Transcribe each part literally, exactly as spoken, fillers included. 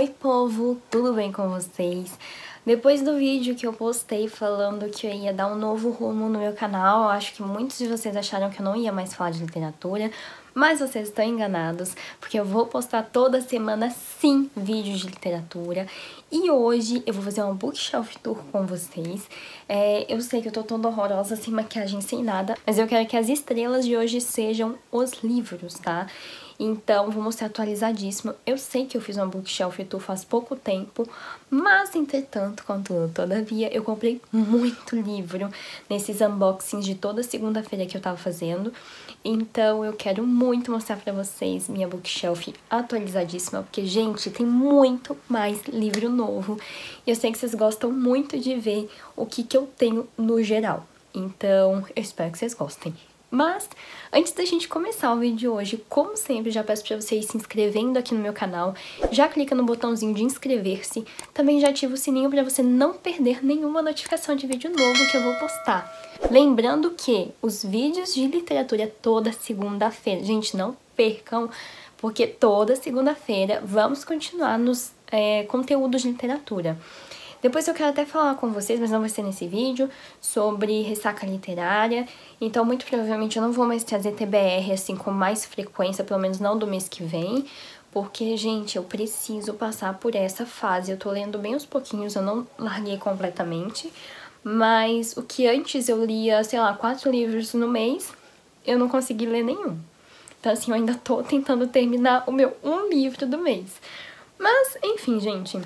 Oi povo, tudo bem com vocês? Depois do vídeo que eu postei falando que eu ia dar um novo rumo no meu canal, eu acho que muitos de vocês acharam que eu não ia mais falar de literatura, mas vocês estão enganados, porque eu vou postar toda semana sim vídeos de literatura, e hoje eu vou fazer uma bookshelf tour com vocês. É, eu sei que eu tô toda horrorosa, sem maquiagem, sem nada, mas eu quero que as estrelas de hoje sejam os livros, tá? Então, vou mostrar atualizadíssimo. Eu sei que eu fiz uma bookshelf tour faz pouco tempo, mas, entretanto, contudo, todavia, eu comprei muito livro nesses unboxings de toda segunda-feira que eu tava fazendo. Então, eu quero muito mostrar pra vocês minha bookshelf atualizadíssima, porque, gente, tem muito mais livro novo. E eu sei que vocês gostam muito de ver o que que eu tenho no geral. Então, eu espero que vocês gostem. Mas, antes da gente começar o vídeo de hoje, como sempre, já peço para vocês se inscrevendo aqui no meu canal, já clica no botãozinho de inscrever-se, também já ativa o sininho para você não perder nenhuma notificação de vídeo novo que eu vou postar. Lembrando que os vídeos de literatura toda segunda-feira, gente, não percam, porque toda segunda-feira vamos continuar nos é, conteúdos de literatura. Depois eu quero até falar com vocês, mas não vai ser nesse vídeo, sobre ressaca literária. Então, muito provavelmente, eu não vou mais trazer T B R, assim, com mais frequência, pelo menos não do mês que vem. Porque, gente, eu preciso passar por essa fase. Eu tô lendo bem aos pouquinhos, eu não larguei completamente. Mas o que antes eu lia, sei lá, quatro livros no mês, eu não consegui ler nenhum. Então, assim, eu ainda tô tentando terminar o meu um livro do mês. Mas, enfim, gente...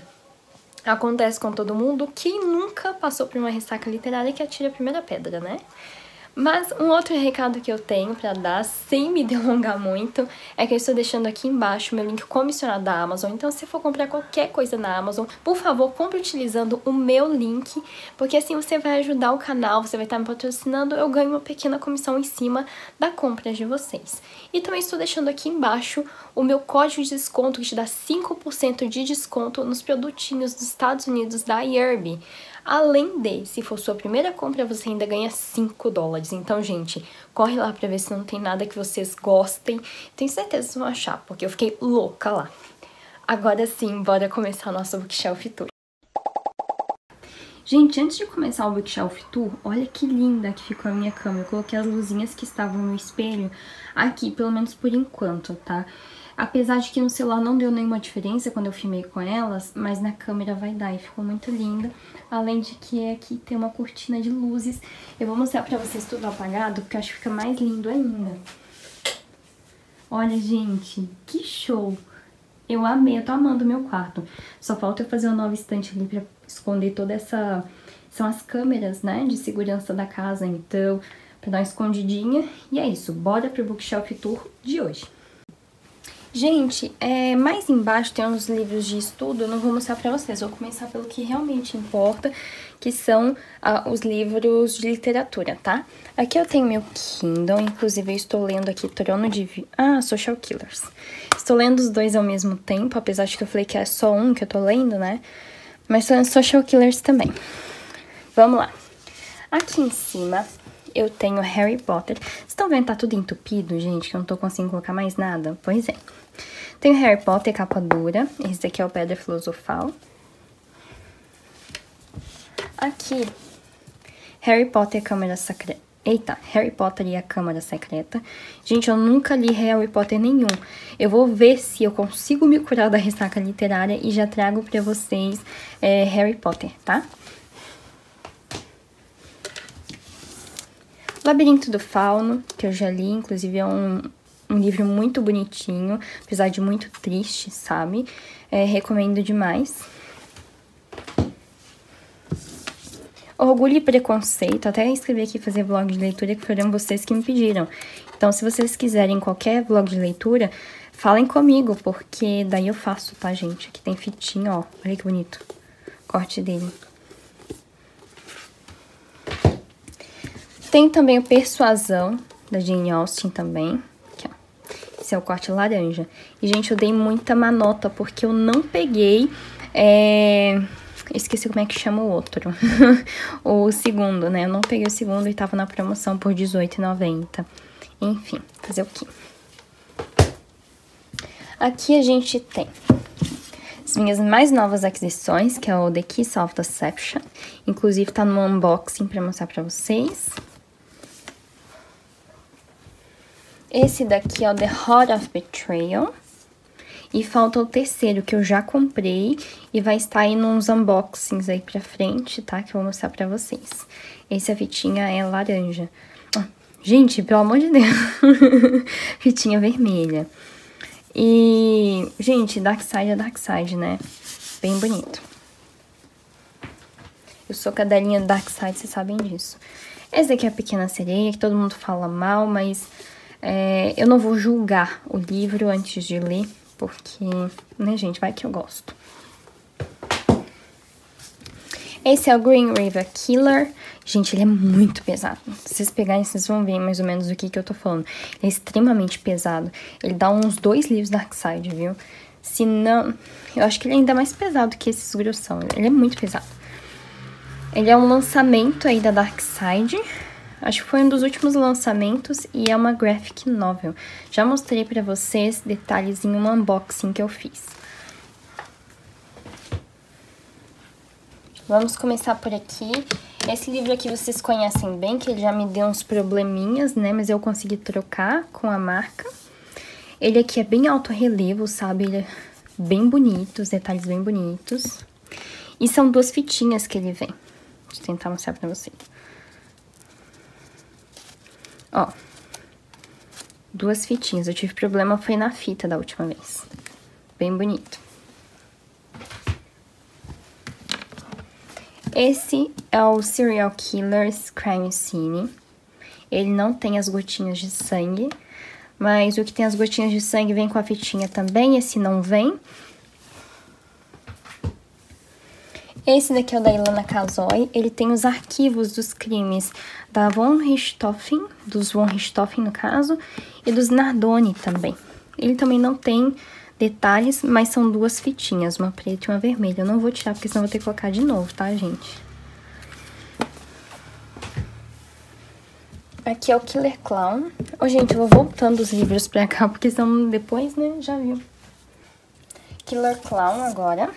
Acontece com todo mundo. Quem nunca passou por uma ressaca literária que atira a primeira pedra, né? Mas um outro recado que eu tenho pra dar, sem me delongar muito, é que eu estou deixando aqui embaixo meu link comissionado da Amazon. Então, se for comprar qualquer coisa na Amazon, por favor, compre utilizando o meu link, porque assim você vai ajudar o canal, você vai estar me patrocinando, eu ganho uma pequena comissão em cima da compra de vocês. E também estou deixando aqui embaixo o meu código de desconto, que te dá cinco por cento de desconto nos produtinhos dos Estados Unidos da iHerb. Além de, se for sua primeira compra, você ainda ganha cinco dólares. Então, gente, corre lá pra ver se não tem nada que vocês gostem. Tenho certeza que vão achar, porque eu fiquei louca lá. Agora sim, bora começar o nosso bookshelf tour. Gente, antes de começar o bookshelf tour, olha que linda que ficou a minha cama. Eu coloquei as luzinhas que estavam no espelho aqui, pelo menos por enquanto, tá? Apesar de que no celular não deu nenhuma diferença quando eu filmei com elas, mas na câmera vai dar e ficou muito linda. Além de que aqui tem uma cortina de luzes. Eu vou mostrar pra vocês tudo apagado, porque eu acho que fica mais lindo ainda. Olha, gente, que show! Eu amei, eu tô amando o meu quarto. Só falta eu fazer uma nova estante ali pra esconder toda essa... São as câmeras, né, de segurança da casa, então, pra dar uma escondidinha. E é isso, bora pro bookshelf tour de hoje. Gente, é, mais embaixo tem uns livros de estudo, eu não vou mostrar pra vocês, vou começar pelo que realmente importa, que são ah, os livros de literatura, tá? Aqui eu tenho meu Kindle, inclusive eu estou lendo aqui Trono de Vi... Ah, Social Killers. Estou lendo os dois ao mesmo tempo, apesar de que eu falei que é só um que eu tô lendo, né? Mas estou lendo Social Killers também. Vamos lá. Aqui em cima eu tenho Harry Potter. Vocês estão vendo que tá tudo entupido, gente, que eu não tô conseguindo colocar mais nada? Pois é. Tenho Harry Potter, capa dura. Esse daqui é o Pedra Filosofal. Aqui, Harry Potter e a Câmara Secreta. Eita, Harry Potter e a Câmara Secreta. Gente, eu nunca li Harry Potter nenhum. Eu vou ver se eu consigo me curar da ressaca literária e já trago pra vocês é, Harry Potter, tá? Labirinto do Fauno, que eu já li, inclusive é um, um livro muito bonitinho, apesar de muito triste, sabe? É, recomendo demais. Orgulho e Preconceito, até escrevi aqui fazer vlog de leitura, que foram vocês que me pediram. Então, se vocês quiserem qualquer vlog de leitura, falem comigo, porque daí eu faço, tá, gente? Aqui tem fitinho, ó, olha que bonito o corte dele. Tem também o Persuasão, da Jane Austen também. Aqui, ó. Esse é o corte laranja. E, gente, eu dei muita manota, porque eu não peguei... É... Esqueci como é que chama o outro. O segundo, né? Eu não peguei o segundo e tava na promoção por dezoito reais e noventa centavos. Enfim, fazer o quê? Aqui a gente tem as minhas mais novas aquisições, que é o The Kiss of Deception. Inclusive tá no unboxing pra mostrar pra vocês. Esse daqui é o The Heart of Betrayal. E falta o terceiro, que eu já comprei. E vai estar aí nos unboxings aí pra frente, tá? Que eu vou mostrar pra vocês. Esse a fitinha é laranja. Ah, gente, pelo amor de Deus. Fitinha vermelha. E, gente, Dark Side é Dark Side, né? Bem bonito. Eu sou cadelinha do Dark Side, vocês sabem disso. Esse daqui é a Pequena Sereia, que todo mundo fala mal, mas... É, eu não vou julgar o livro antes de ler, porque, né, gente, vai que eu gosto. Esse é o Green River Killer. Gente, ele é muito pesado. Se vocês pegarem, vocês vão ver mais ou menos do que, que eu tô falando. Ele é extremamente pesado. Ele dá uns dois livros Darkseid, viu? Se não... Eu acho que ele é ainda mais pesado que esses grossão. Ele é muito pesado. Ele é um lançamento aí da Darkseid. Acho que foi um dos últimos lançamentos e é uma graphic novel. Já mostrei pra vocês detalhes em um unboxing que eu fiz. Vamos começar por aqui. Esse livro aqui vocês conhecem bem, que ele já me deu uns probleminhas, né? Mas eu consegui trocar com a marca. Ele aqui é bem alto relevo, sabe? Ele é bem bonito, os detalhes bem bonitos. E são duas fitinhas que ele vem. Deixa eu tentar mostrar pra vocês. Ó, duas fitinhas. Eu tive problema, foi na fita da última vez. Bem bonito. Esse é o Serial Killers Crime Scene. Ele não tem as gotinhas de sangue, mas o que tem as gotinhas de sangue vem com a fitinha também, esse não vem. Esse daqui é o da Ilana Casoy. Ele tem os arquivos dos crimes da Von Richthofen, dos Von Richthofen no caso, e dos Nardoni também. Ele também não tem detalhes, mas são duas fitinhas, uma preta e uma vermelha. Eu não vou tirar porque senão eu vou ter que colocar de novo, tá, gente? Aqui é o Killer Clown. Ô, gente, eu vou voltando os livros pra cá porque senão depois, né, já viu. Killer Clown agora.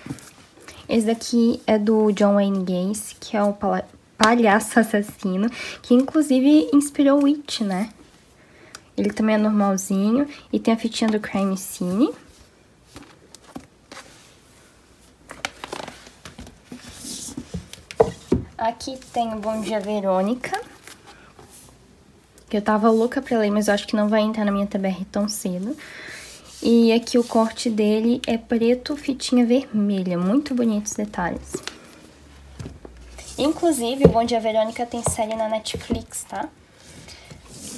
Esse daqui é do John Wayne Gacy, que é o palhaço assassino, que inclusive inspirou o It, né? Ele também é normalzinho e tem a fitinha do Crime Scene. Aqui tem o Bom Dia, Verônica, que eu tava louca pra ler, mas eu acho que não vai entrar na minha T B R tão cedo. E aqui o corte dele é preto, fitinha vermelha. Muito bonitos detalhes. Inclusive, o Bom Dia, Verônica tem série na Netflix, tá?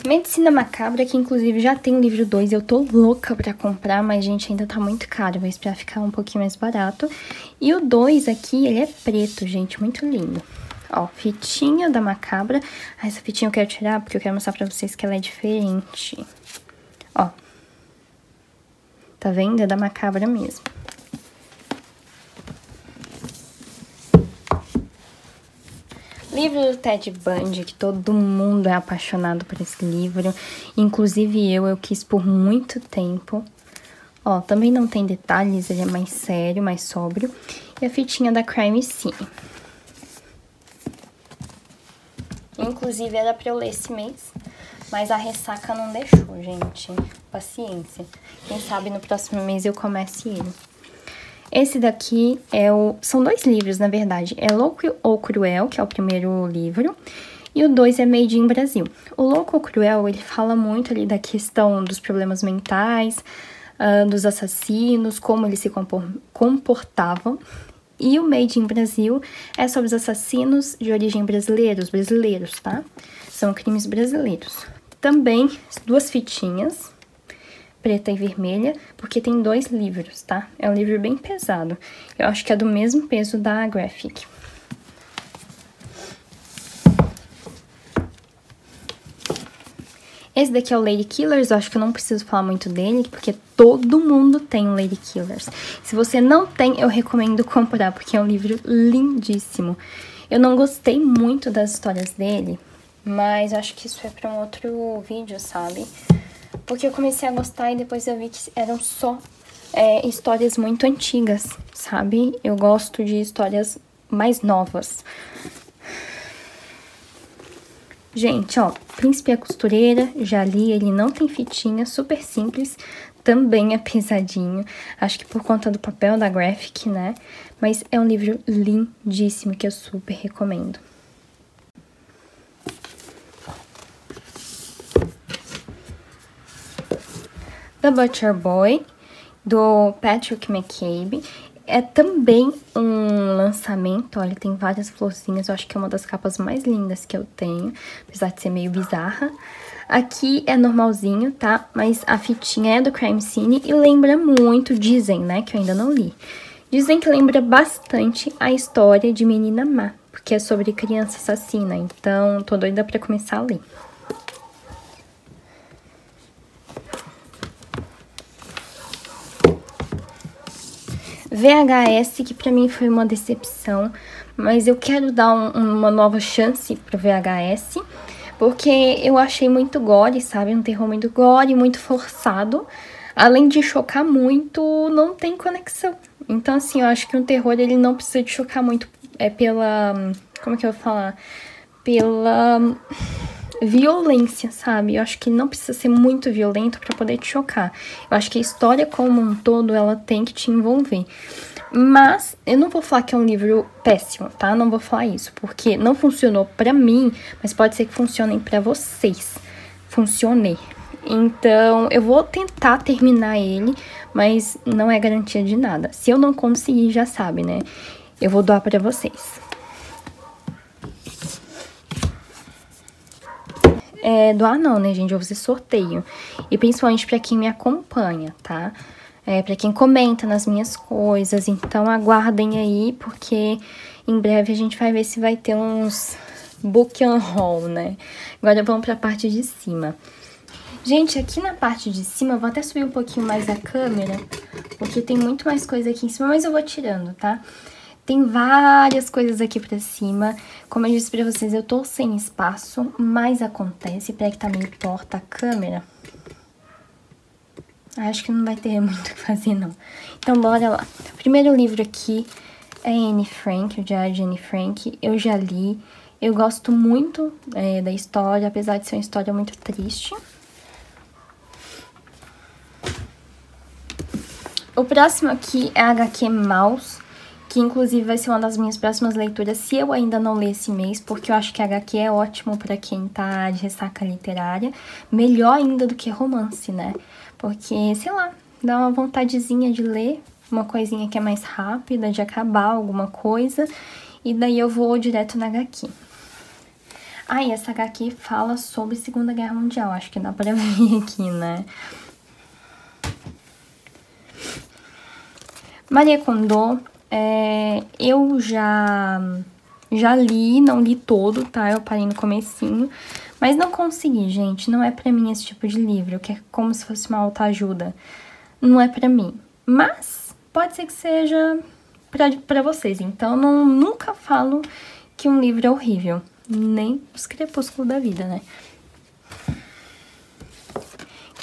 Medicina Macabra, que inclusive já tem o livro dois. Eu tô louca pra comprar, mas, gente, ainda tá muito caro. Vou esperar ficar um pouquinho mais barato. E o dois aqui, ele é preto, gente. Muito lindo. Ó, fitinha da Macabra. Ah, essa fitinha eu quero tirar porque eu quero mostrar pra vocês que ela é diferente. Ó. Tá vendo? É da Macabra mesmo. Livro do Ted Bundy, que todo mundo é apaixonado por esse livro. Inclusive eu, eu quis por muito tempo. Ó, também não tem detalhes, ele é mais sério, mais sóbrio. E a fitinha da Crime Scene. Inclusive era pra eu ler esse mês. Mas a ressaca não deixou, gente. Paciência. Quem sabe no próximo mês eu comece ele. Esse daqui é o... São dois livros, na verdade. É Louco ou Cruel, que é o primeiro livro. E o dois é Made in Brasil. O Louco ou Cruel, ele fala muito ali da questão dos problemas mentais, uh, dos assassinos, como eles se comportavam. E o Made in Brasil é sobre os assassinos de origem brasileira, os brasileiros, tá? São crimes brasileiros. Também duas fitinhas, preta e vermelha, porque tem dois livros, tá? É um livro bem pesado. Eu acho que é do mesmo peso da graphic. Esse daqui é o Lady Killers, eu acho que eu não preciso falar muito dele, porque todo mundo tem o Lady Killers. Se você não tem, eu recomendo comprar, porque é um livro lindíssimo. Eu não gostei muito das histórias dele, mas acho que isso é pra um outro vídeo, sabe? Porque eu comecei a gostar e depois eu vi que eram só... é, histórias muito antigas, sabe? Eu gosto de histórias mais novas. Gente, ó, Príncipe e a Costureira, já li, ele não tem fitinha, super simples, também é pesadinho, acho que por conta do papel da graphic, né? Mas é um livro lindíssimo que eu super recomendo. The Butcher Boy, do Patrick McCabe. É também um lançamento, olha, tem várias florzinhas, eu acho que é uma das capas mais lindas que eu tenho, apesar de ser meio bizarra. Aqui é normalzinho, tá? Mas a fitinha é do Crime Scene e lembra muito, dizem, né, que eu ainda não li. Dizem que lembra bastante a história de Menina Má, porque é sobre criança assassina, então tô doida pra começar a ler. V H S, que pra mim foi uma decepção, mas eu quero dar um, uma nova chance pro V H S, porque eu achei muito gore, sabe? Um terror muito gore, muito forçado. Além de chocar muito, não tem conexão. Então, assim, eu acho que um terror, ele não precisa de chocar muito. É pela... como que eu vou falar? Pela... violência, sabe? Eu acho que não precisa ser muito violento pra poder te chocar. Eu acho que a história como um todo, ela tem que te envolver. Mas eu não vou falar que é um livro péssimo, tá? Não vou falar isso, porque não funcionou pra mim, mas pode ser que funcionem pra vocês. Funcionei. Então, eu vou tentar terminar ele, mas não é garantia de nada. Se eu não conseguir, já sabe, né? Eu vou doar pra vocês. É, doar não, né, gente? Eu vou fazer sorteio. E principalmente pra quem me acompanha, tá? É, pra quem comenta nas minhas coisas. Então, aguardem aí, porque em breve a gente vai ver se vai ter uns book and haul, né? Agora vamos pra parte de cima. Gente, aqui na parte de cima, eu vou até subir um pouquinho mais a câmera, porque tem muito mais coisa aqui em cima, mas eu vou tirando, tá? Tem várias coisas aqui pra cima. Como eu disse pra vocês, eu tô sem espaço, mas acontece. Peraí que tá meio torta a câmera. Acho que não vai ter muito o que fazer, não. Então, bora lá. O primeiro livro aqui é Anne Frank, o Diário de Anne Frank. Eu já li. Eu gosto muito é, da história, apesar de ser uma história muito triste. O próximo aqui é a agá quê Mouse, que inclusive vai ser uma das minhas próximas leituras, se eu ainda não ler esse mês, porque eu acho que agá quê é ótimo pra quem tá de ressaca literária, melhor ainda do que romance, né? Porque, sei lá, dá uma vontadezinha de ler, uma coisinha que é mais rápida, de acabar alguma coisa, e daí eu vou direto na agá quê. Ah, e essa agá quê fala sobre Segunda Guerra Mundial, acho que dá pra ver aqui, né? Marie Kondo... É, eu já, já li, não li todo, tá? Eu parei no comecinho, mas não consegui, gente. Não é pra mim esse tipo de livro, que é como se fosse uma autoajuda. Não é pra mim. Mas pode ser que seja pra, pra vocês. Então, não, nunca falo que um livro é horrível. Nem Os Crepúsculos da Vida, né?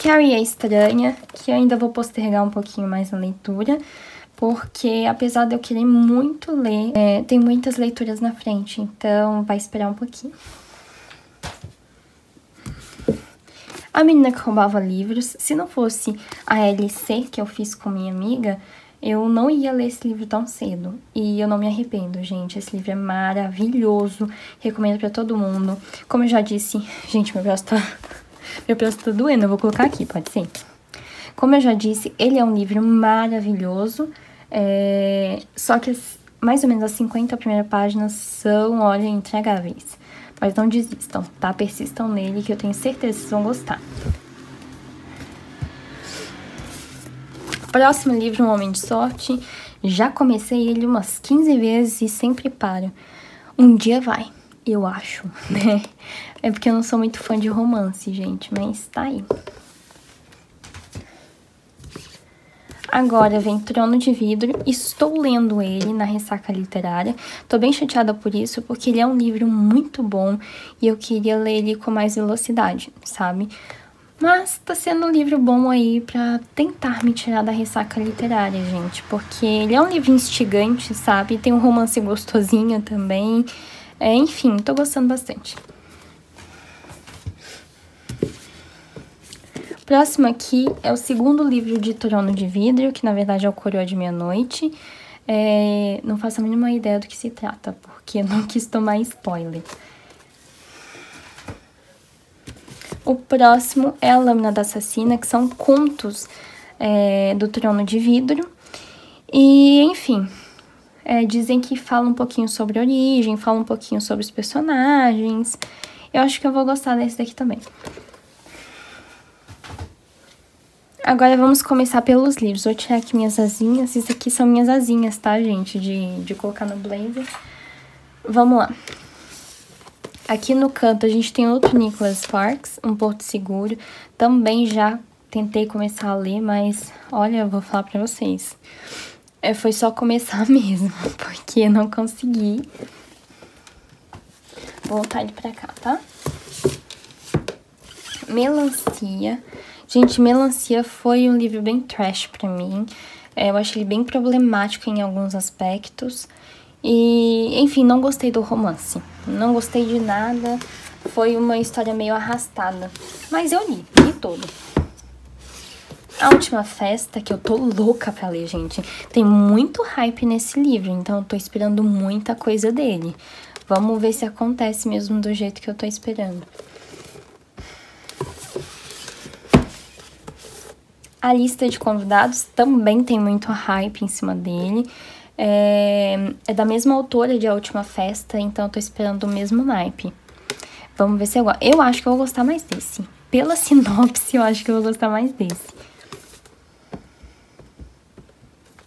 Carrie é Estranha, que eu ainda vou postergar um pouquinho mais na leitura. Porque, apesar de eu querer muito ler, é, tem muitas leituras na frente, então vai esperar um pouquinho. A Menina que Roubava Livros. Se não fosse a L C que eu fiz com minha amiga, eu não ia ler esse livro tão cedo. E eu não me arrependo, gente. Esse livro é maravilhoso. Recomendo pra todo mundo. Como eu já disse... Gente, meu braço tá... meu braço tá doendo. Eu vou colocar aqui, pode ser? Como eu já disse, ele é um livro maravilhoso, é... só que as, mais ou menos as cinquenta primeiras páginas são, olha, intragáveis. Mas não desistam, tá? Persistam nele, que eu tenho certeza que vocês vão gostar. Próximo livro, Um Homem de Sorte. Já comecei ele umas quinze vezes e sempre paro. Um dia vai, eu acho, né? É porque eu não sou muito fã de romance, gente, mas tá aí. Agora vem Trono de Vidro, estou lendo ele na Ressaca Literária, tô bem chateada por isso, porque ele é um livro muito bom e eu queria ler ele com mais velocidade, sabe? Mas tá sendo um livro bom aí pra tentar me tirar da ressaca literária, gente. Porque ele é um livro instigante, sabe? Tem um romance gostosinho também. É, enfim, tô gostando bastante. Próximo aqui é o segundo livro de Trono de Vidro, que na verdade é o Coroa de Meia-Noite. É, não faço a mínima ideia do que se trata, porque eu não quis tomar spoiler. O próximo é A Lâmina da Assassina, que são contos é, do Trono de Vidro. E, enfim, é, dizem que fala um pouquinho sobre a origem, fala um pouquinho sobre os personagens. Eu acho que eu vou gostar desse daqui também. Agora vamos começar pelos livros. Vou tirar aqui minhas asinhas. Isso aqui são minhas asinhas, tá, gente? De, de colocar no blazer. Vamos lá. Aqui no canto a gente tem outro Nicholas Sparks, Um Porto Seguro. Também já tentei começar a ler, mas olha, eu vou falar pra vocês. É, foi só começar mesmo, porque eu não consegui. Vou voltar ele pra cá, tá? Melancia. Gente, Melancia foi um livro bem trash pra mim. É, eu achei ele bem problemático em alguns aspectos. E, enfim, não gostei do romance. Não gostei de nada. Foi uma história meio arrastada. Mas eu li, li todo. A Última Festa, que eu tô louca pra ler, gente. Tem muito hype nesse livro, então eu tô esperando muita coisa dele. Vamos ver se acontece mesmo do jeito que eu tô esperando. A Lista de Convidados também tem muito hype em cima dele. É, é da mesma autora de A Última Festa, então eu tô esperando o mesmo naipe. Vamos ver se eu gosto. Eu acho que eu vou gostar mais desse. Pela sinopse, eu acho que eu vou gostar mais desse.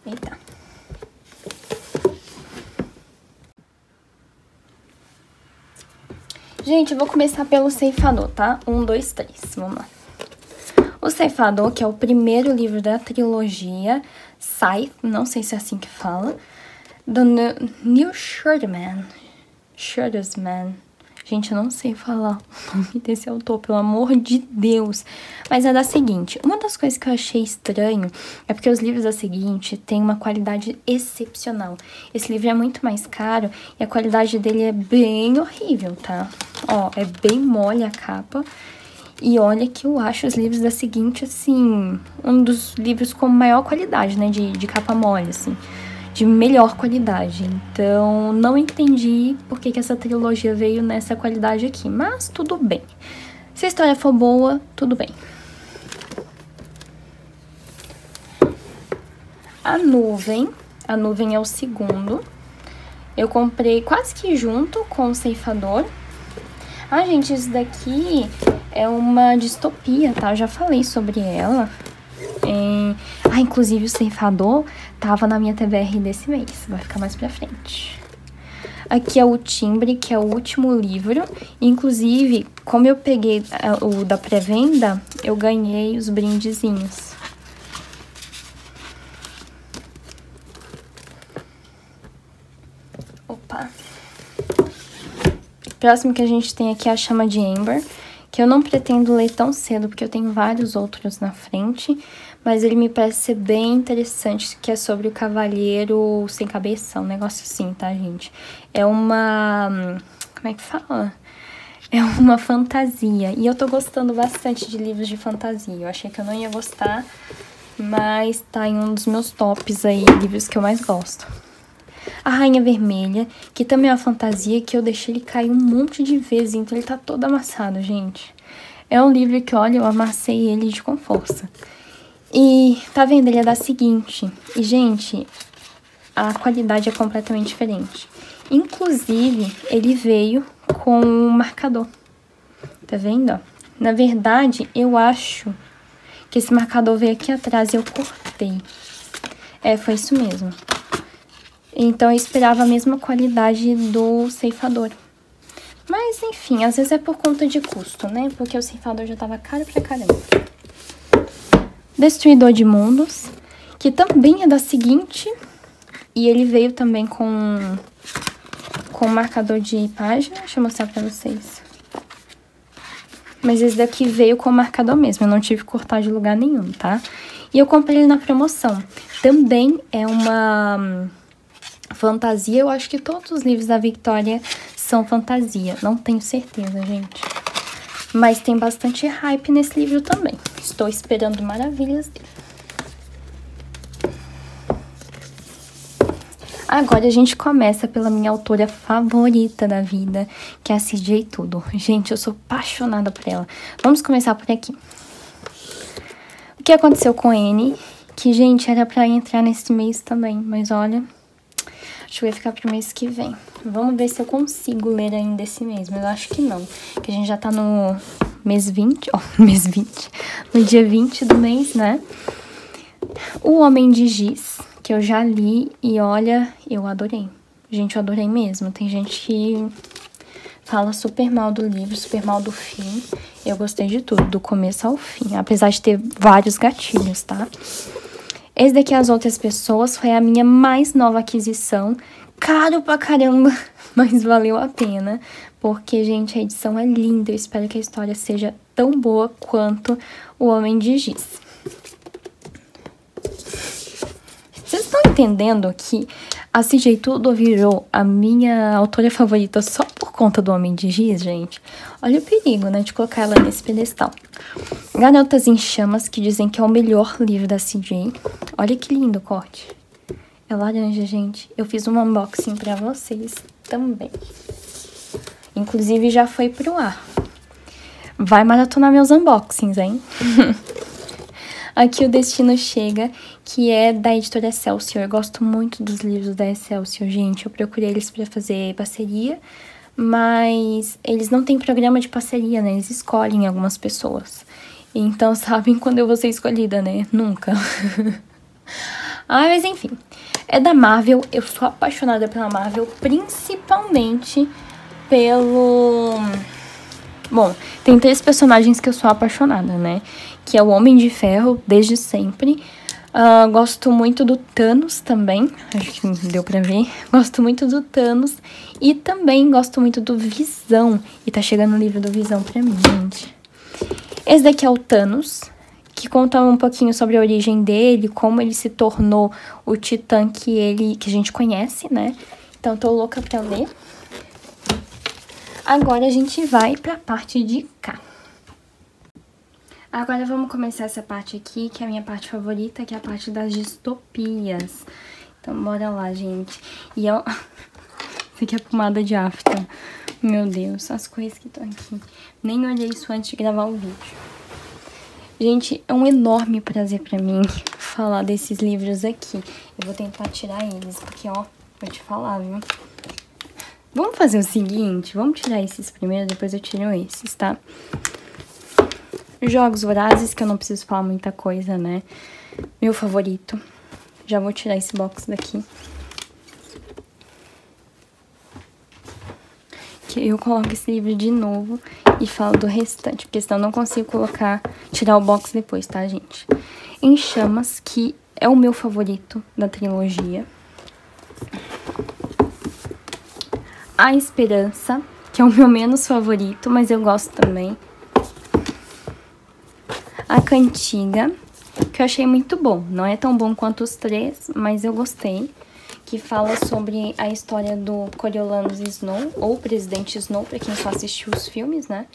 Eita. Gente, eu vou começar pelo Ceifador, tá? Um, dois, três. Vamos lá. O Ceifador, que é o primeiro livro da trilogia, sai, não sei se é assim que fala, do Neil Schurterman. Schurterman. Gente, eu não sei falar o nome desse autor, pelo amor de Deus. Mas é da Seguinte. Uma das coisas que eu achei estranho é porque os livros da Seguinte têm uma qualidade excepcional. Esse livro é muito mais caro e a qualidade dele é bem horrível, tá? Ó, é bem mole a capa. E olha que eu acho os livros da Seguinte, assim, um dos livros com maior qualidade, né, de, de capa mole, assim, de melhor qualidade. Então, não entendi por que que essa trilogia veio nessa qualidade aqui, mas tudo bem. Se a história for boa, tudo bem. A Nuvem, a Nuvem é o segundo. Eu comprei quase que junto com o Ceifador. Ah, gente, isso daqui é uma distopia, tá? Eu já falei sobre ela. Em... Ah, inclusive o Ceifador tava na minha T B R desse mês. Vai ficar mais pra frente. Aqui é o Timbre, que é o último livro. Inclusive, como eu peguei o da pré-venda, eu ganhei os brindezinhos. Opa! Próximo que a gente tem aqui é A Chama de Ember, que eu não pretendo ler tão cedo, porque eu tenho vários outros na frente, mas ele me parece ser bem interessante, que é sobre o Cavaleiro Sem Cabeça, um negócio assim, tá, gente? É uma... como é que fala? É uma fantasia, e eu tô gostando bastante de livros de fantasia. Eu achei que eu não ia gostar, mas tá em um dos meus tops aí, livros que eu mais gosto. A Rainha Vermelha, que também é uma fantasia, que eu deixei ele cair um monte de vezes, então ele tá todo amassado, gente. É um livro que, olha, eu amassei ele de com força. E, tá vendo? Ele é da Seguinte. E, gente, a qualidade é completamente diferente. Inclusive, ele veio com um marcador. Tá vendo? Na verdade, eu acho que esse marcador veio aqui atrás e eu cortei. É, foi isso mesmo. Então, eu esperava a mesma qualidade do Ceifador. Mas, enfim, às vezes é por conta de custo, né? Porque o Ceifador já tava caro pra caramba. Destruidor de Mundos, que também é da Seguinte. E ele veio também com, com marcador de página. Deixa eu mostrar pra vocês. Mas esse daqui veio com o marcador mesmo, eu não tive que cortar de lugar nenhum, tá? E eu comprei ele na promoção. Também é uma fantasia, eu acho que todos os livros da Victoria são fantasia. Não tenho certeza, gente. Mas tem bastante hype nesse livro também. Estou esperando maravilhas dele. Agora a gente começa pela minha autora favorita da vida, que é a C J Tudor. Gente, eu sou apaixonada por ela. Vamos começar por aqui. O que aconteceu com Anne? Que, gente, era pra entrar nesse mês também, mas olha, acho que vai ficar pro mês que vem. Vamos ver se eu consigo ler ainda esse mês, mas eu acho que não. Porque a gente já tá no mês vinte, ó, mês vinte, no dia vinte do mês, né? O Homem de Giz, que eu já li e, olha, eu adorei. Gente, eu adorei mesmo. Tem gente que fala super mal do livro, super mal do fim. Eu gostei de tudo, do começo ao fim. Apesar de ter vários gatilhos, tá? Esse daqui, As Outras Pessoas, foi a minha mais nova aquisição. Caro pra caramba, mas valeu a pena. Porque, gente, a edição é linda. Eu espero que a história seja tão boa quanto O Homem de Giz. Vocês estão entendendo que a C J Tudor virou a minha autora favorita só por conta do Homem de Giz, gente? Olha o perigo, né, de colocar ela nesse pedestal. Garotas em Chamas, que dizem que é o melhor livro da C J. Olha que lindo o corte. É laranja, gente. Eu fiz um unboxing pra vocês também. Inclusive, já foi pro ar. Vai maratonar meus unboxings, hein? Aqui O Destino Chega, que é da editora Excelsior. Eu gosto muito dos livros da Excelsior, gente. Eu procurei eles pra fazer parceria, mas eles não têm programa de parceria, né? Eles escolhem algumas pessoas. Então, sabem quando eu vou ser escolhida, né? Nunca. Ah, mas enfim. É da Marvel. Eu sou apaixonada pela Marvel, principalmente pelo... Bom, tem três personagens que eu sou apaixonada, né? Que é o Homem de Ferro, desde sempre. Uh, gosto muito do Thanos também. Acho que deu pra ver. Gosto muito do Thanos. E também gosto muito do Visão. E tá chegando o livro do Visão pra mim, gente. Esse daqui é o Thanos, que conta um pouquinho sobre a origem dele, como ele se tornou o titã que, ele, que a gente conhece, né? Então, tô louca pra ler. Agora a gente vai pra parte de cá. Agora vamos começar essa parte aqui, que é a minha parte favorita, que é a parte das distopias. Então, bora lá, gente. E eu... Isso aqui é pomada de afta. Meu Deus, as coisas que estão aqui. Nem olhei isso antes de gravar o vídeo. Gente, é um enorme prazer pra mim falar desses livros aqui. Eu vou tentar tirar eles, porque, ó, vou te falar, viu? Vamos fazer o seguinte, vamos tirar esses primeiro, depois eu tiro esses, tá? Jogos Vorazes, que eu não preciso falar muita coisa, né? Meu favorito. Já vou tirar esse box daqui. Que eu coloco esse livro de novo e falo do restante, porque senão eu não consigo colocar, tirar o box depois, tá, gente? Em Chamas, que é o meu favorito da trilogia. A Esperança, que é o meu menos favorito, mas eu gosto também. A Cantiga, que eu achei muito bom. Não é tão bom quanto os três, mas eu gostei. Que fala sobre a história do Coriolanus Snow, ou Presidente Snow, pra quem só assistiu os filmes, né?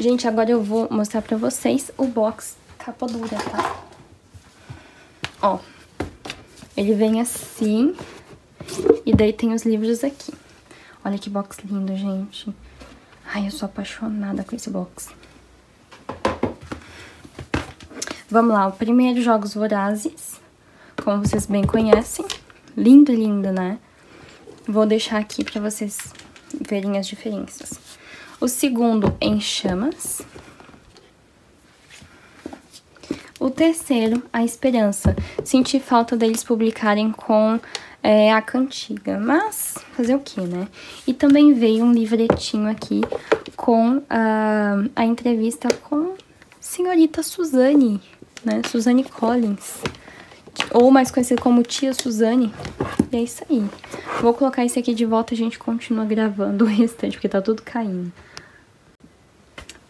Gente, agora eu vou mostrar pra vocês o box capa dura, tá? Ó, ele vem assim, e daí tem os livros aqui. Olha que box lindo, gente. Ai, eu sou apaixonada com esse box. Vamos lá, o primeiro, Jogos Vorazes, como vocês bem conhecem. Lindo, lindo, né? Vou deixar aqui pra vocês verem as diferenças. O segundo, Em Chamas. O terceiro, A Esperança. Senti falta deles publicarem com... É a Cantiga, mas fazer o que, né? E também veio um livretinho aqui com a, a entrevista com senhorita Suzanne, né? Suzanne Collins, ou mais conhecida como tia Suzanne. E é isso aí. Vou colocar isso aqui de volta e a gente continua gravando o restante, porque tá tudo caindo.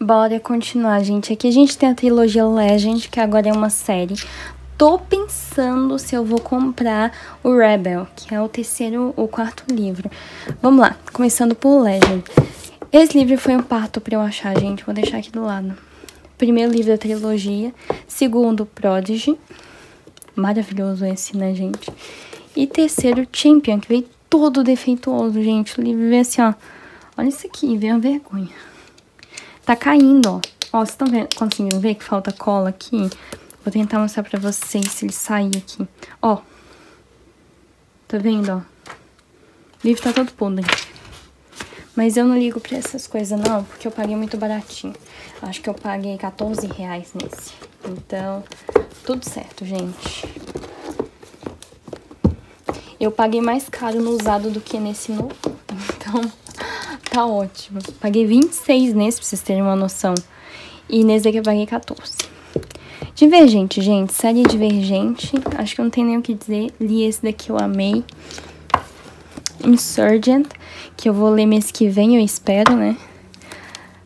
Bora continuar, gente. Aqui a gente tem a trilogia Legend, que agora é uma série. Tô pensando se eu vou comprar o Rebel, que é o terceiro, o quarto livro. Vamos lá, começando por Legend. Esse livro foi um parto pra eu achar, gente. Vou deixar aqui do lado. Primeiro livro da trilogia. Segundo, Prodigy. Maravilhoso esse, né, gente? E terceiro, Champion, que veio todo defeituoso, gente. O livro veio assim, ó. Olha isso aqui, veio uma vergonha. Tá caindo, ó. Ó, vocês estão vendo, conseguindo ver que falta cola aqui? Vou tentar mostrar pra vocês se ele sair aqui. Ó. Tá vendo, ó? O livro tá todo podre. Mas eu não ligo pra essas coisas, não, porque eu paguei muito baratinho. Acho que eu paguei quatorze reais nesse. Então, tudo certo, gente. Eu paguei mais caro no usado do que nesse novo. Então, tá ótimo. Paguei vinte e seis nesse, pra vocês terem uma noção. E nesse daqui eu paguei quatorze. Divergente, gente. Série Divergente. Acho que não tem nem o que dizer. Li esse daqui, eu amei. Insurgent, que eu vou ler mês que vem, eu espero, né?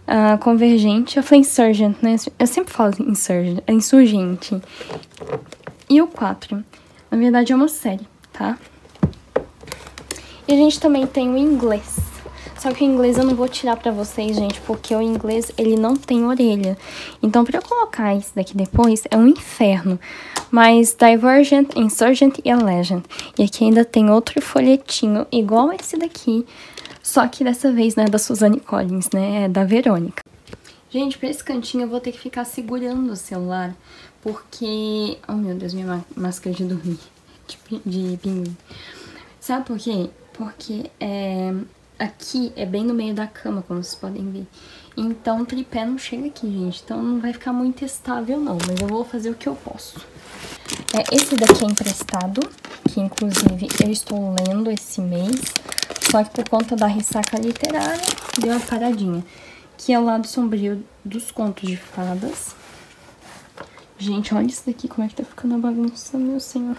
Uh, Convergente. Eu falei Insurgent, né? Eu sempre falo Insurgent. É Insurgente. E o quatro. Na verdade, é uma série, tá? E a gente também tem o inglês. Só que o inglês eu não vou tirar pra vocês, gente, porque o inglês, ele não tem orelha. Então, pra eu colocar isso daqui depois, é um inferno. Mas Divergent, Insurgent e a Legend. E aqui ainda tem outro folhetinho, igual esse daqui, só que dessa vez não é da Suzanne Collins, né? É da Verônica. Gente, pra esse cantinho eu vou ter que ficar segurando o celular, porque... Oh, meu Deus, minha máscara de dormir, de pinguim. Sabe por quê? Porque é... aqui é bem no meio da cama, como vocês podem ver. Então o tripé não chega aqui, gente. Então não vai ficar muito estável, não. Mas eu vou fazer o que eu posso. É, esse daqui é emprestado, que inclusive eu estou lendo esse mês. Só que por conta da ressaca literária, deu uma paradinha. Que é o Lado Sombrio dos Contos de Fadas. Gente, olha isso daqui, como é que tá ficando a bagunça, meu senhor.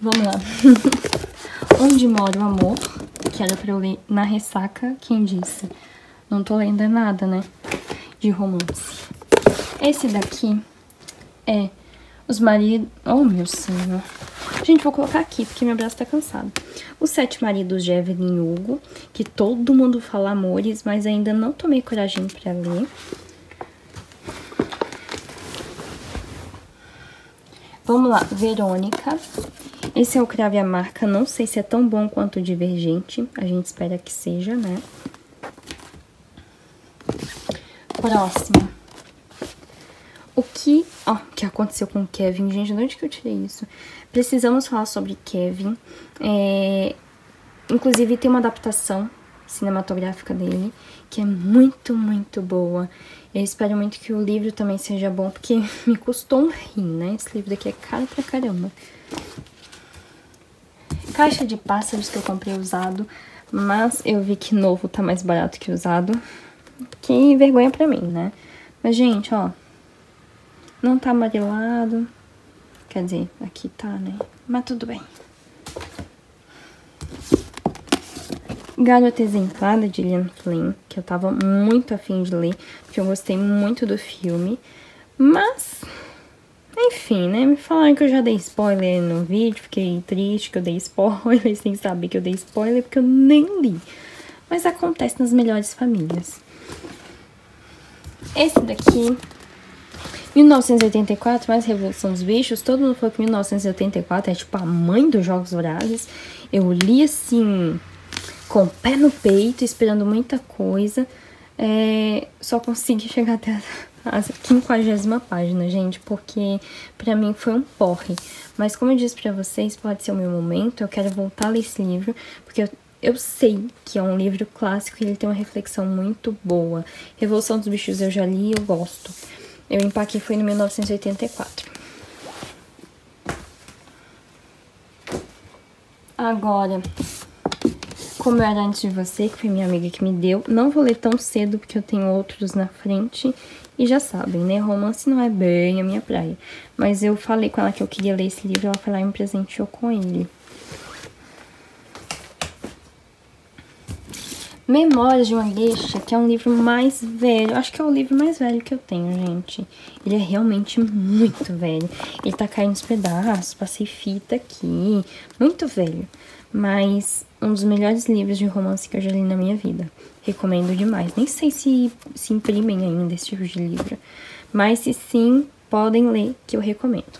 Vamos lá. Onde Mora o Amor, que era pra eu ler na ressaca, quem disse? Não tô lendo nada, né? De romance. Esse daqui é Os Maridos... Oh, meu senhor. Gente, vou colocar aqui, porque meu braço tá cansado. Os Sete Maridos de Evelyn Hugo, que todo mundo fala amores, mas ainda não tomei coragem pra ler. Vamos lá, Verônica. Esse é o Crave a Marca, não sei se é tão bom quanto o Divergente, a gente espera que seja, né? Próximo. O que... Ó, oh, o que aconteceu com o Kevin, gente, de onde que eu tirei isso? Precisamos falar sobre Kevin, é... inclusive tem uma adaptação cinematográfica dele, que é muito, muito boa. Eu espero muito que o livro também seja bom, porque me custou um rim, né? Esse livro daqui é caro pra caramba. Caixa de Pássaros, que eu comprei usado, mas eu vi que novo tá mais barato que usado. Que vergonha pra mim, né? Mas, gente, ó, não tá amarelado. Quer dizer, aqui tá, né? Mas tudo bem. Garota Exemplar, de Ian Fleming, que eu tava muito afim de ler, porque eu gostei muito do filme. Mas... enfim, né, me falaram que eu já dei spoiler no vídeo, fiquei triste que eu dei spoiler, sem saber que eu dei spoiler, porque eu nem li. Mas acontece nas melhores famílias. Esse daqui, mil novecentos e oitenta e quatro, mais Revolução dos Bichos, todo mundo falou que mil novecentos e oitenta e quatro é tipo a mãe dos Jogos Vorazes. Eu li assim, com o pé no peito, esperando muita coisa, é... só consegui chegar até... a... a quinquagésima página, gente, porque pra mim foi um porre. Mas como eu disse pra vocês, pode ser o meu momento, eu quero voltar a ler esse livro, porque eu, eu sei que é um livro clássico e ele tem uma reflexão muito boa. Revolução dos Bichos eu já li e eu gosto. Eu empaquei foi no mil novecentos e oitenta e quatro. Agora... Como Eu Era Antes de Você, que foi minha amiga que me deu. Não vou ler tão cedo, porque eu tenho outros na frente. E já sabem, né? Romance não é bem a minha praia. Mas eu falei com ela que eu queria ler esse livro, ela foi lá e me presenteou com ele. Memórias de uma Geisha, que é um livro mais velho. Acho que é o livro mais velho que eu tenho, gente. Ele é realmente muito velho. Ele tá caindo os pedaços, passei fita aqui. Muito velho. Mas um dos melhores livros de romance que eu já li na minha vida. Recomendo demais. Nem sei se, se imprimem ainda esse tipo de livro. Mas se sim, podem ler, que eu recomendo.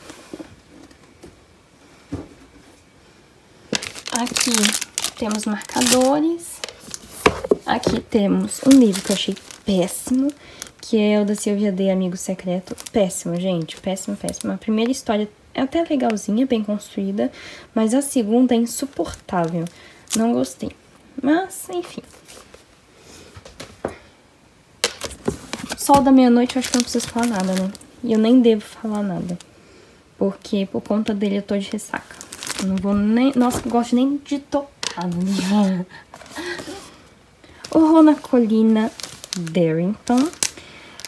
Aqui temos marcadores. Aqui temos um livro que eu achei péssimo, que é o da Silvia de Amigo Secreto. Péssimo, gente. Péssimo, péssimo. A primeira história é até legalzinha, bem construída, mas a segunda é insuportável. Não gostei. Mas, enfim. Sol da Meia-Noite eu acho que não preciso falar nada, né? E eu nem devo falar nada. Porque por conta dele eu tô de ressaca. Eu não vou nem... Nossa, eu gosto nem de tocar no livro. Horror na Colina, Darrington.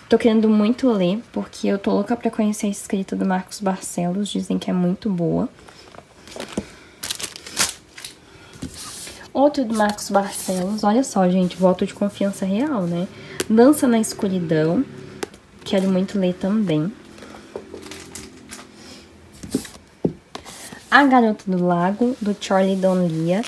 Tô querendo muito ler, porque eu tô louca pra conhecer a escrita do Marcos Barcelos. Dizem que é muito boa. Outro do Marcos Barcelos. Olha só, gente, voto de confiança real, né? Dança na Escuridão. Quero muito ler também. A Garota do Lago, do Charlie Donlea.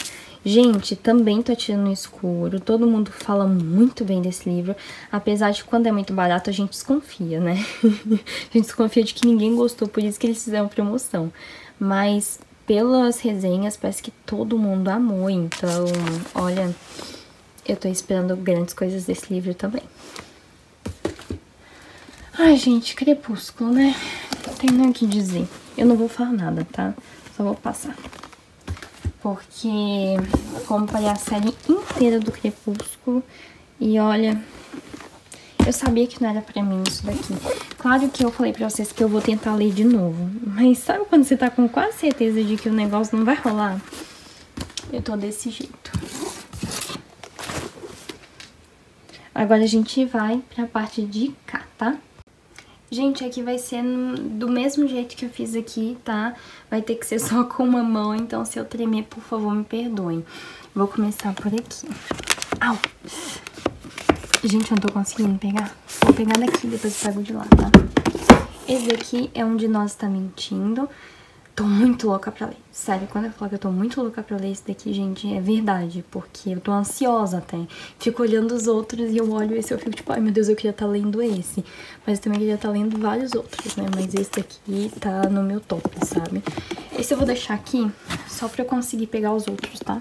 Gente, também tô atirando no escuro, todo mundo fala muito bem desse livro, apesar de quando é muito barato a gente desconfia, né? A gente desconfia de que ninguém gostou, por isso que eles fizeram promoção. Mas pelas resenhas parece que todo mundo amou, então, olha, eu tô esperando grandes coisas desse livro também. Ai, gente, Crepúsculo, né? Não tem nem o que dizer. Eu não vou falar nada, tá? Só vou passar. Porque comprei a série inteira do Crepúsculo e olha, eu sabia que não era pra mim isso daqui. Claro que eu falei pra vocês que eu vou tentar ler de novo, mas sabe quando você tá com quase certeza de que o negócio não vai rolar? Eu tô desse jeito. Agora a gente vai pra parte de cá, tá? Gente, aqui vai ser do mesmo jeito que eu fiz aqui, tá? Vai ter que ser só com uma mão, então se eu tremer, por favor, me perdoem. Vou começar por aqui. Au! Gente, eu não tô conseguindo pegar. Vou pegar daqui, depois eu pego de lá, tá? Esse aqui é Onde Nós Tá Mentindo. Tô muito louca pra ler. Sério, quando eu falo que eu tô muito louca pra ler esse daqui, gente, é verdade. Porque eu tô ansiosa até. Fico olhando os outros e eu olho esse e eu fico tipo, ai meu Deus, eu queria estar lendo esse. Mas eu também queria estar lendo vários outros, né? Mas esse daqui tá no meu top, sabe? Esse eu vou deixar aqui só pra eu conseguir pegar os outros, tá?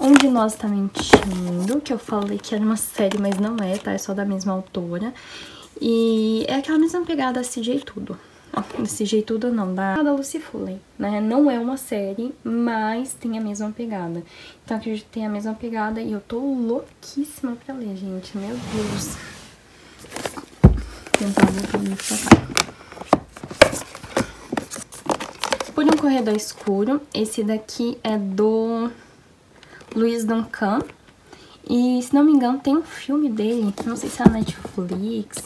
Onde Nós Tá Mentindo, que eu falei que era uma série, mas não é, tá? É só da mesma autora. E é aquela mesma pegada da C J Tudor. Desse jeito tudo não, da, da Lucy Foley, né? Não é uma série, mas tem a mesma pegada. Então acredito que tem a mesma pegada e eu tô louquíssima pra ler, gente. Meu Deus. Vou tentar botar o livro pra cá. Por um Corredor Escuro. Esse daqui é do Luiz Duncan. E se não me engano tem um filme dele. Não sei se é na Netflix,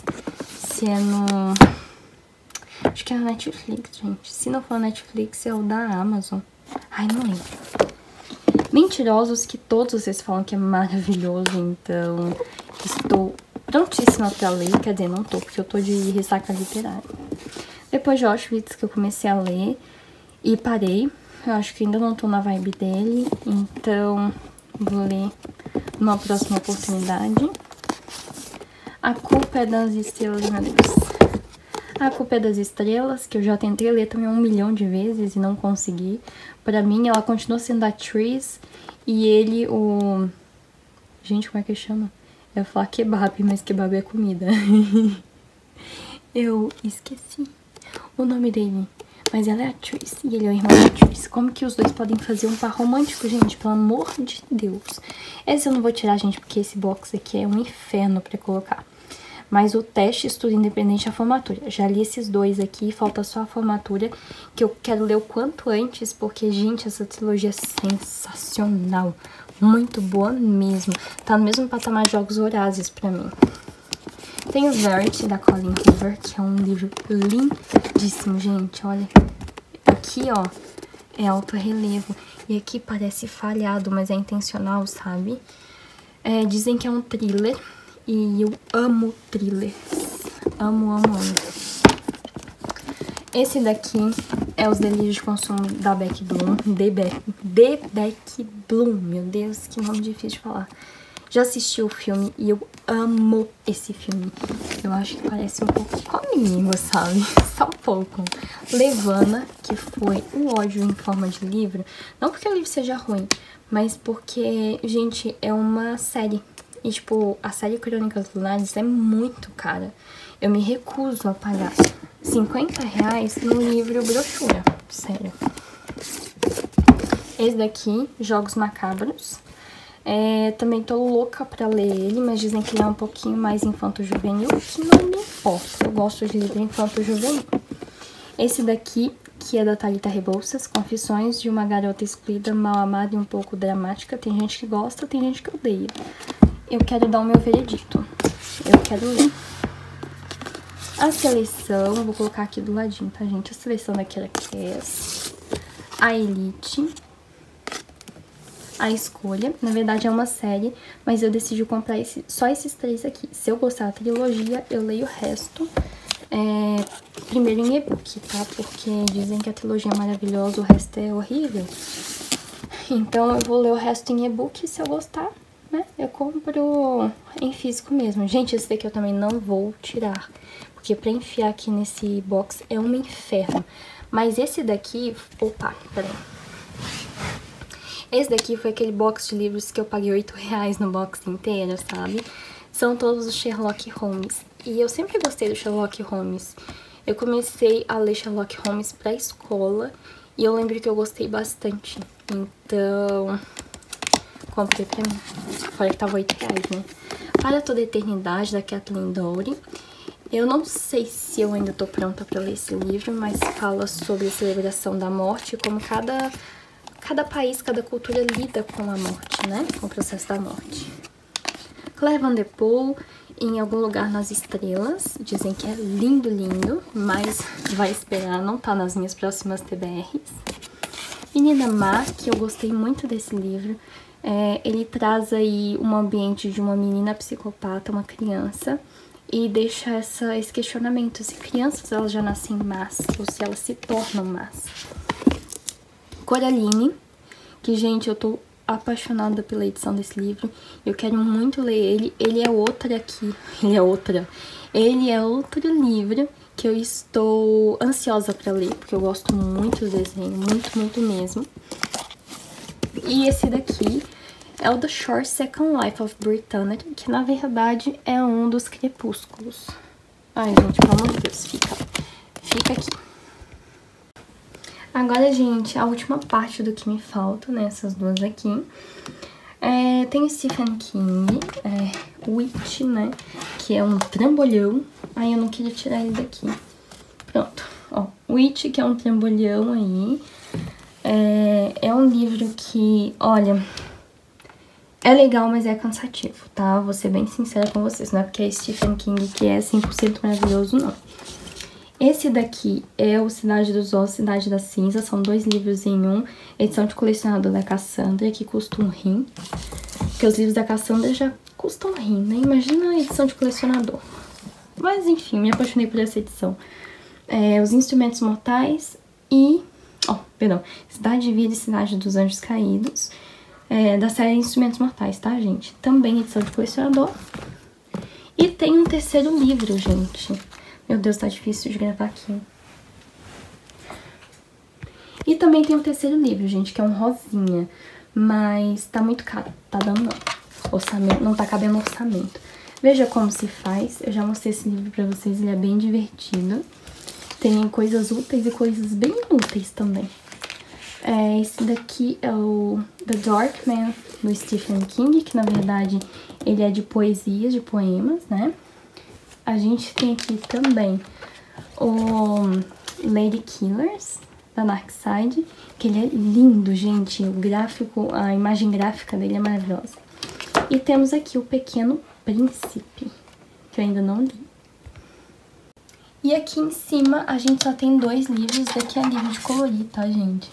se é no... Acho que é a Netflix, gente. Se não for a Netflix, é o da Amazon. Ai, não lembro. Mentirosos, que todos vocês falam que é maravilhoso. Então, estou prontíssima pra ler. Quer dizer, não tô, porque eu tô de ressaca literária. Depois de Auschwitz, que eu comecei a ler e parei. Eu acho que ainda não tô na vibe dele. Então, vou ler numa próxima oportunidade. A Culpa é das Estrelas, meu Deus. A Culpa é das Estrelas, que eu já tentei ler também um milhão de vezes e não consegui. Pra mim, ela continua sendo a Tris e ele, o... Gente, como é que chama? Eu ia falar kebab, mas kebab é comida. Eu esqueci o nome dele. Mas ela é a Tris e ele é o irmão da Tris. Como que os dois podem fazer um par romântico, gente? Pelo amor de Deus. Esse eu não vou tirar, gente, porque esse box aqui é um inferno pra colocar. Mas o Teste, Estudo Independente e a Formatura. Já li esses dois aqui, falta só a Formatura, que eu quero ler o quanto antes, porque, gente, essa trilogia é sensacional. Muito boa mesmo. Tá no mesmo patamar de Jogos Vorazes pra mim. Tem o Verity, da Colleen Hoover, que é um livro lindíssimo, gente. Olha, aqui, ó, é alto relevo. E aqui parece falhado, mas é intencional, sabe? É, dizem que é um thriller. E eu amo thriller. Amo, amo, amo. Esse daqui é Os Delírios de Consumo da Beck Bloom. De Beck, de Beck Bloom. Meu Deus, que nome difícil de falar. Já assisti o filme e eu amo esse filme. Eu acho que parece um pouco comigo, sabe? Só um pouco. Levana, que foi O Ódio em Forma de Livro. Não porque o livro seja ruim, mas porque, gente, é uma série. E, tipo, a série Crônicas Lunares é muito cara. Eu me recuso a pagar cinquenta reais no livro brochura. Sério. Esse daqui, Jogos Macabros. É, também tô louca pra ler ele, mas dizem que ele é um pouquinho mais infanto-juvenil, que não me importa, eu gosto de livro infanto-juvenil. Esse daqui, que é da Thalita Rebouças, Confissões de uma Garota Excluída, Mal Amada e um pouco dramática. Tem gente que gosta, tem gente que odeia. Eu quero dar o meu veredito, eu quero ler. A Seleção, vou colocar aqui do ladinho, tá, gente? A Seleção da Kira Kiss, A Elite... A Escolha, na verdade é uma série, mas eu decidi comprar esse, só esses três aqui. Se eu gostar da trilogia, eu leio o resto. É, primeiro em e-book, tá? Porque dizem que a trilogia é maravilhosa, o resto é horrível. Então eu vou ler o resto em e-book, se eu gostar, né? Eu compro em físico mesmo. Gente, esse daqui eu também não vou tirar, porque pra enfiar aqui nesse box é um inferno. Mas esse daqui... Opa, peraí. Esse daqui foi aquele box de livros que eu paguei oito reais no box inteiro, sabe? São todos os Sherlock Holmes. E eu sempre gostei do Sherlock Holmes. Eu comecei a ler Sherlock Holmes pra escola e eu lembro que eu gostei bastante. Então, comprei pra mim. Fora que tava oito reais, né? Para Toda a Eternidade, da Kathleen Dowry. Eu não sei se eu ainda tô pronta pra ler esse livro, mas fala sobre a celebração da morte, como cada... Cada país, cada cultura lida com a morte, né? Com o processo da morte. Claire Van De Poel, Em Algum Lugar nas Estrelas. Dizem que é lindo, lindo, mas vai esperar, não tá nas minhas próximas T B Rs. Menina Má, que eu gostei muito desse livro. É, ele traz aí um ambiente de uma menina psicopata, uma criança, e deixa essa, esse questionamento. Se crianças elas já nascem más, ou se elas se tornam más. Coraline, que, gente, eu tô apaixonada pela edição desse livro, eu quero muito ler ele, ele é outra aqui, ele é outra, ele é outro livro que eu estou ansiosa pra ler, porque eu gosto muito do desenho, muito, muito mesmo. E esse daqui é o The Short Second Life of Britannia, que na verdade é um dos crepúsculos. Ai, gente, pelo amor de Deus, fica, fica aqui. Agora, gente, a última parte do que me falta, né, essas duas aqui, é, tem o Stephen King, é, Witch, né, que é um trambolhão, aí eu não queria tirar ele daqui, pronto, ó, Witch, que é um trambolhão aí, é, é um livro que, olha, é legal, mas é cansativo, tá, vou ser bem sincera com vocês, não é porque é Stephen King que é cem por cento maravilhoso, não. Esse daqui é o Cidade dos Ossos, Cidade da Cinza, são dois livros em um, edição de colecionador da Cassandra, que custa um rim, porque os livros da Cassandra já custam um rim, né? Imagina a edição de colecionador. Mas, enfim, me apaixonei por essa edição. É, Os Instrumentos Mortais e... Oh, perdão. Cidade de Vida e Cidade dos Anjos Caídos, é, da série Instrumentos Mortais, tá, gente? Também edição de colecionador. E tem um terceiro livro, gente. Meu Deus, tá difícil de gravar aqui. E também tem o terceiro livro, gente, que é um rosinha. Mas tá muito caro, tá dando não. Orçamento, não tá cabendo orçamento. Veja Como Se Faz. Eu já mostrei esse livro pra vocês, ele é bem divertido. Tem coisas úteis e coisas bem inúteis também. É, esse daqui é o The Dark Man, do Stephen King, que na verdade ele é de poesias, de poemas, né? A gente tem aqui também o Lady Killers, da Darkside, que ele é lindo, gente. O gráfico, a imagem gráfica dele é maravilhosa. E temos aqui o Pequeno Príncipe, que eu ainda não li. E aqui em cima a gente só tem dois livros. Esse daqui é livro de colorir, tá, gente?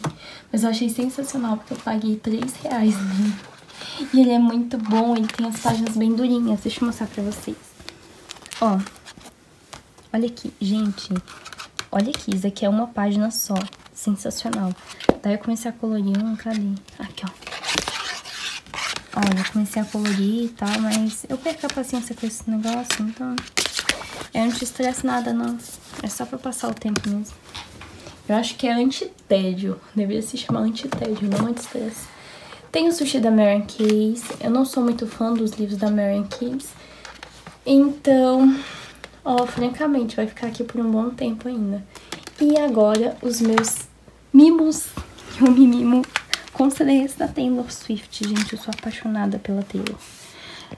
Mas eu achei sensacional, porque eu paguei três reais nele. E ele é muito bom, ele tem as páginas bem durinhas. Deixa eu mostrar pra vocês. Ó, olha aqui, gente. Olha aqui, isso aqui é uma página só. Sensacional. Daí eu comecei a colorir, um cadê? Aqui, ó. Olha, comecei a colorir e tal, mas eu perco a paciência com esse negócio, então... Eu não te estresso nada, não. É só pra passar o tempo mesmo. Eu acho que é anti-tédio. Deveria se chamar anti-tédio, não anti-estresse. Tem o sushi da Marian Keyes. Eu não sou muito fã dos livros da Marian Keyes. Então, ó, francamente, vai ficar aqui por um bom tempo ainda. E agora, os meus mimos. Eu me mimo. Considerei esse da Taylor Swift, gente. Eu sou apaixonada pela Taylor.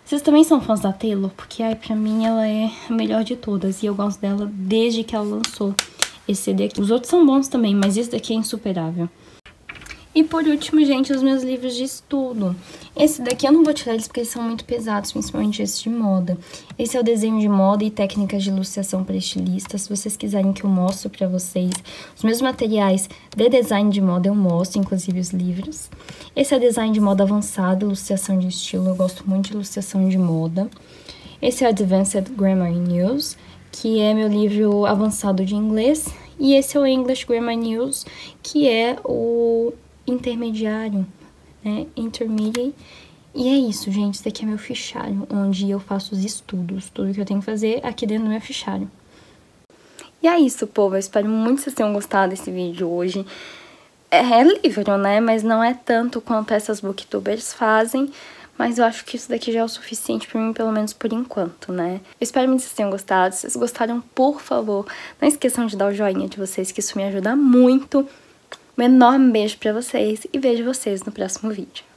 Vocês também são fãs da Taylor? Porque, ai, pra mim, ela é a melhor de todas. E eu gosto dela desde que ela lançou esse C D aqui. Os outros são bons também, mas esse daqui é insuperável. E por último, gente, os meus livros de estudo. Esse daqui eu não vou tirar eles porque eles são muito pesados, principalmente esse de moda. Esse é o desenho de moda e técnicas de ilustração para estilistas. Se vocês quiserem que eu mostre para vocês os meus materiais de design de moda, eu mostro, inclusive os livros. Esse é design de moda avançado, ilustração de estilo. Eu gosto muito de ilustração de moda. Esse é Advanced Grammar News, que é meu livro avançado de inglês. E esse é o English Grammar News, que é o... intermediário, né, intermediate, e é isso, gente, isso daqui é meu fichário, onde eu faço os estudos, tudo que eu tenho que fazer aqui dentro do meu fichário. E é isso, povo, eu espero muito que vocês tenham gostado desse vídeo hoje. É, é livro, né, mas não é tanto quanto essas booktubers fazem, mas eu acho que isso daqui já é o suficiente pra mim, pelo menos por enquanto, né? Eu espero muito que vocês tenham gostado. Se vocês gostaram, por favor, não esqueçam de dar o joinha de vocês, que isso me ajuda muito. Um enorme beijo pra vocês e vejo vocês no próximo vídeo.